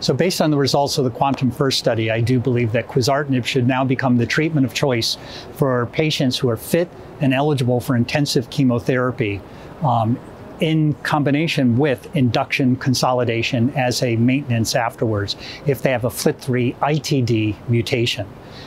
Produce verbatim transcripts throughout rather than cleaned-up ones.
So based on the results of the Quantum-First study, I do believe that Quizartinib should now become the treatment of choice for patients who are fit and eligible for intensive chemotherapy um, in combination with induction consolidation as a maintenance afterwards if they have a F L T three I T D mutation.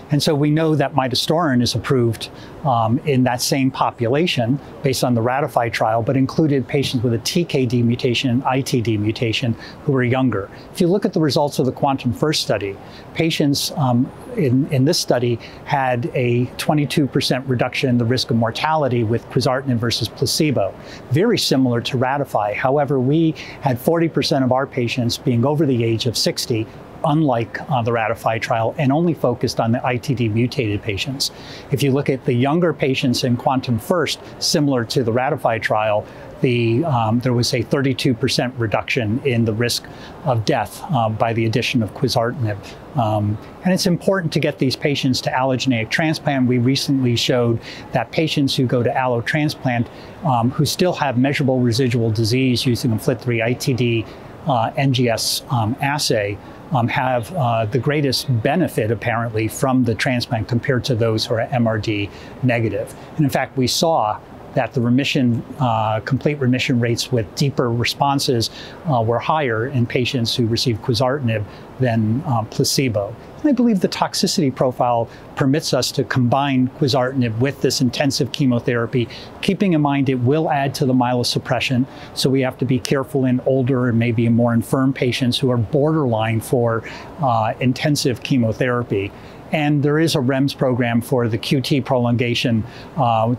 And so we know that midostaurin is approved um, in that same population based on the RATIFY trial, but included patients with a T K D mutation and I T D mutation who are younger. If you look at the results of the Quantum-First study, patients um, in, in this study had a twenty-two percent reduction in the risk of mortality with Quizartinib versus placebo, very similar to RATIFY. However, we had forty percent of our patients being over the age of sixty, unlike uh, the RATIFY trial, and only focused on the I T D mutated patients. If you look at the younger patients in Quantum-First, similar to the RATIFY trial, the, um, there was a thirty-two percent reduction in the risk of death uh, by the addition of Quizartinib. Um, and it's important to get these patients to allogeneic transplant. We recently showed that patients who go to allo transplant um, who still have measurable residual disease using a F L T three I T D uh, N G S um, assay Um, have uh, the greatest benefit, apparently, from the transplant compared to those who are M R D negative. And in fact, we saw that the remission, uh, complete remission rates with deeper responses uh, were higher in patients who received Quizartinib than uh, placebo. And I believe the toxicity profile permits us to combine Quizartinib with this intensive chemotherapy, keeping in mind it will add to the myelosuppression. So we have to be careful in older and maybe more infirm patients who are borderline for uh, intensive chemotherapy. And there is a REMS program for the Q T prolongation.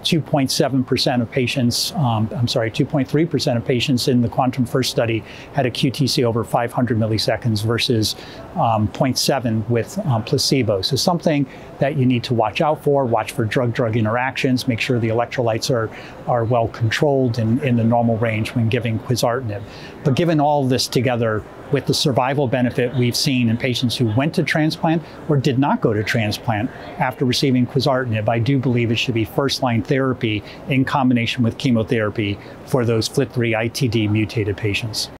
two point seven percent uh, of patients, um, I'm sorry, two point three percent of patients in the Quantum-First study had a Q T C over five hundred milliseconds versus um, zero point seven with um, placebo. So something that you need to watch out for, watch for drug-drug interactions, make sure the electrolytes are, are well controlled and in, in the normal range when giving Quizartinib. But given all this together, with the survival benefit we've seen in patients who went to transplant or did not go to transplant after receiving Quizartinib, I do believe it should be first-line therapy in combination with chemotherapy for those F L T three I T D mutated patients.